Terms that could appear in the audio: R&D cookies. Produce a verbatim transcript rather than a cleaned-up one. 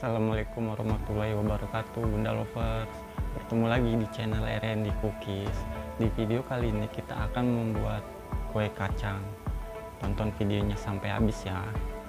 Assalamualaikum warahmatullahi wabarakatuh, Bunda Lovers. Bertemu lagi di channel R and D Cookies. Di video kali ini kita akan membuat kue kacang. Tonton videonya sampai habis ya.